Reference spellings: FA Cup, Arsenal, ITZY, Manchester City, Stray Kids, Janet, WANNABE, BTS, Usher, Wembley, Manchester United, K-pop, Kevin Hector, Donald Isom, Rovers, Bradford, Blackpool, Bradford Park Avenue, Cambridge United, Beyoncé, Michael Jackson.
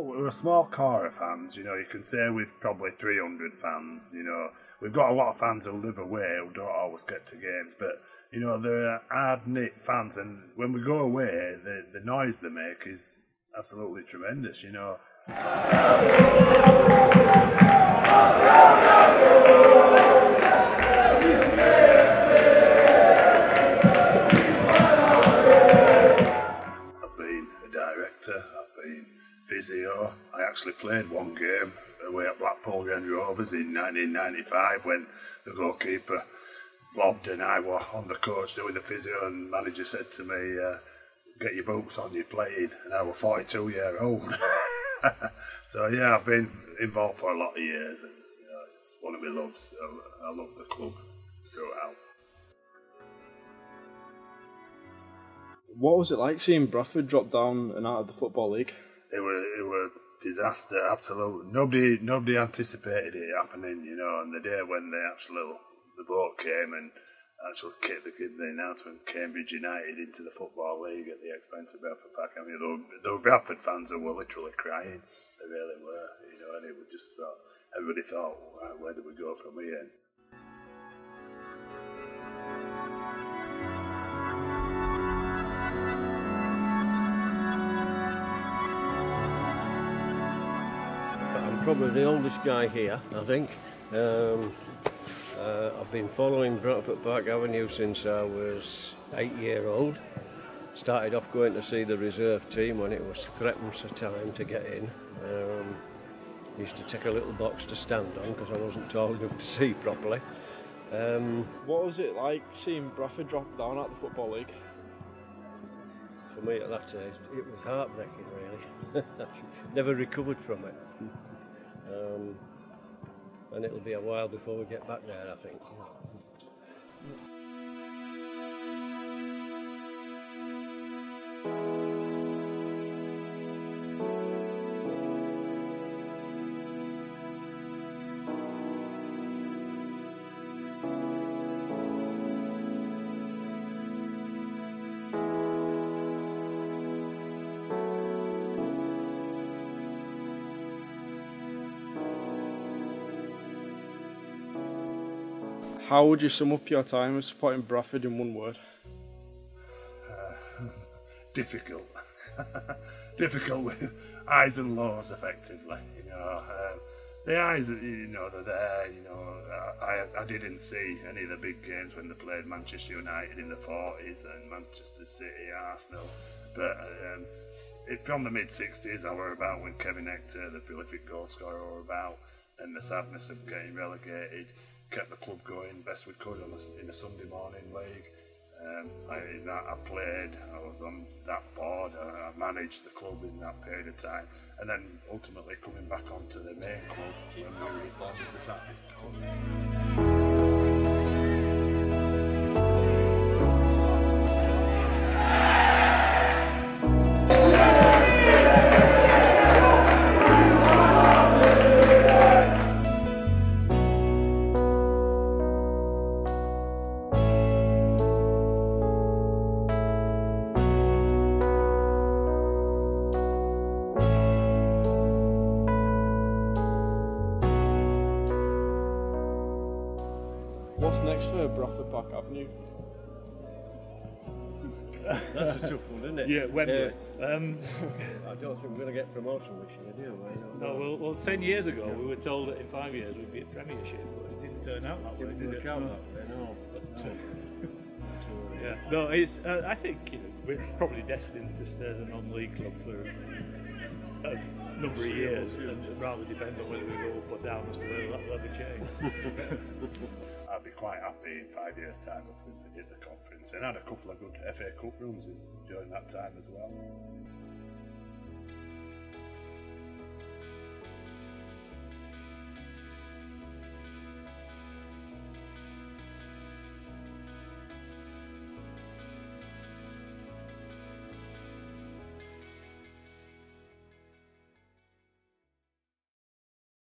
We're a small core of fans, you know, you can say we've probably 300 fans, you know. We've got a lot of fans who live away, who don't always get to games, but, you know, they're hard-knit fans, and when we go away, the noise they make is absolutely tremendous, you know. I've been a director, I've been physio. I actually played one game away at Blackpool against Rovers in 1995 when the goalkeeper blobbed and I were on the coach doing the physio, and the manager said to me, get your boots on, you're playing, and I were 42-year-old. So yeah, I've been involved for a lot of years, and you know, it's one of my loves. I love the club throughout. What was it like seeing Bradford drop down and out of the Football League? It was disaster, absolutely. Nobody anticipated it happening, you know. And the day when the vote came and actually the announcement, Cambridge United into the Football League at the expense of Bradford Park Avenue. I mean, there were Bradford fans who were literally crying. They really were, you know. And it was just everybody thought, well, where do we go from here? I'm probably the oldest guy here, I think. I've been following Bradford Park Avenue since I was 8 years old. Started off going to see the reserve team when it was threepence a time to get in. Used to take a little box to stand on because I wasn't tall enough to see properly. What was it like seeing Bradford drop down at the Football League? For me at that age, it was heartbreaking really. Never recovered from it. And it'll be a while before we get back there, I think. How would you sum up your time as supporting Bradford in one word? Difficult. Difficult with highs and lows, effectively. You know, the highs, you know, they're there. You know, I didn't see any of the big games when they played Manchester United in the 40s and Manchester City, Arsenal. But from the mid 60s, I were about when Kevin Hector, the prolific goal scorer, were about, and the sadness of getting relegated. Kept the club going best we could in a Sunday morning league. I played, I was on that board, I managed the club in that period of time, and then ultimately coming back onto the main club when we reformed as a Saturday club. What's next for Bradford Park Avenue? That's a tough one, isn't it? Yeah, Wembley. I don't think we're going to get promotion this year, do we? No, well, 10 years ago we were told that in 5 years we'd be at Premiership, but it didn't turn out that way, did it? No. Yeah. No, it's, I think you know, we're probably destined to stay as a non-league club for a number of years, and rather depend on whether we go up or down as to whether that will ever change. I'd be quite happy in 5 years' time if we hit the conference, and had a couple of good FA Cup runs during that time as well.